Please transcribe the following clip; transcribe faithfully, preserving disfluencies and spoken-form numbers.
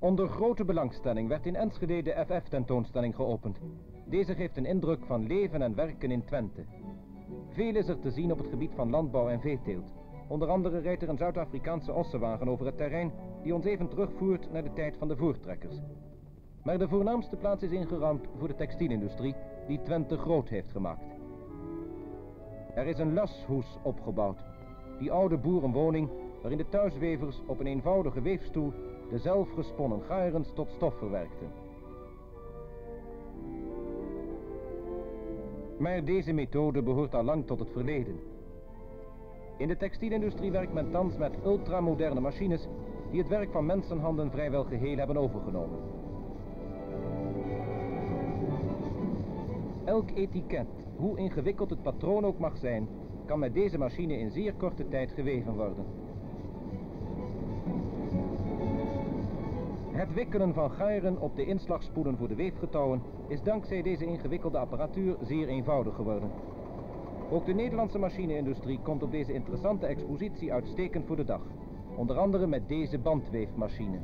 Onder grote belangstelling werd in Enschede de F F-tentoonstelling geopend. Deze geeft een indruk van leven en werken in Twente. Veel is er te zien op het gebied van landbouw en veeteelt. Onder andere rijdt er een Zuid-Afrikaanse ossenwagen over het terrein die ons even terugvoert naar de tijd van de voortrekkers. Maar de voornaamste plaats is ingeruimd voor de textielindustrie die Twente groot heeft gemaakt. Er is een lashoes opgebouwd, die oude boerenwoning waarin de thuiswevers op een eenvoudige weefstoel de zelfgesponnen garens tot stof verwerkten. Maar deze methode behoort al lang tot het verleden. In de textielindustrie werkt men thans met ultramoderne machines die het werk van mensenhanden vrijwel geheel hebben overgenomen. Elk etiket, hoe ingewikkeld het patroon ook mag zijn, kan met deze machine in zeer korte tijd geweven worden. Het wikkelen van garen op de inslagspoelen voor de weefgetouwen is dankzij deze ingewikkelde apparatuur zeer eenvoudig geworden. Ook de Nederlandse machine-industrie komt op deze interessante expositie uitstekend voor de dag. Onder andere met deze bandweefmachine.